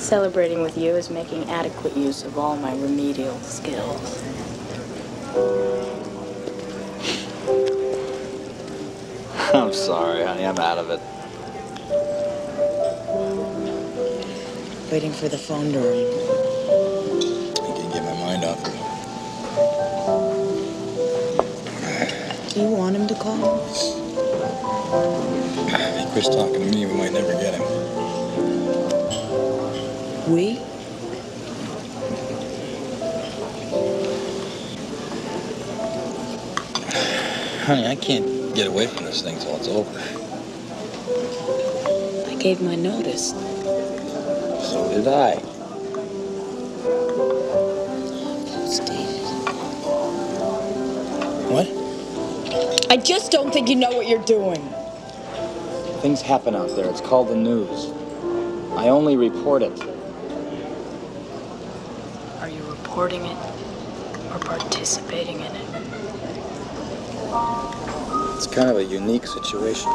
Celebrating with you is making adequate use of all my remedial skills. I'm sorry, honey. I'm out of it. Waiting for the phone to ring. I can't get my mind off it. Do you want him to call? If he quits talking to me, we might never get him. We? Honey, I can't get away from this thing till it's over. I gave my notice. So did I. Post-dated. What? I just don't think you know what you're doing. Things happen out there. It's called the news. I only report it. Are you reporting it or participating in it? It's kind of a unique situation.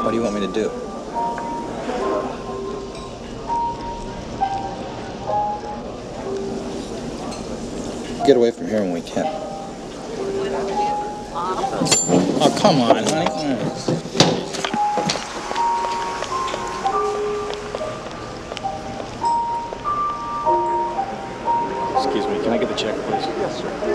What do you want me to do? Get away from here when we can. Oh, come on, honey. Excuse me, can I get the check, please? Yes, sir.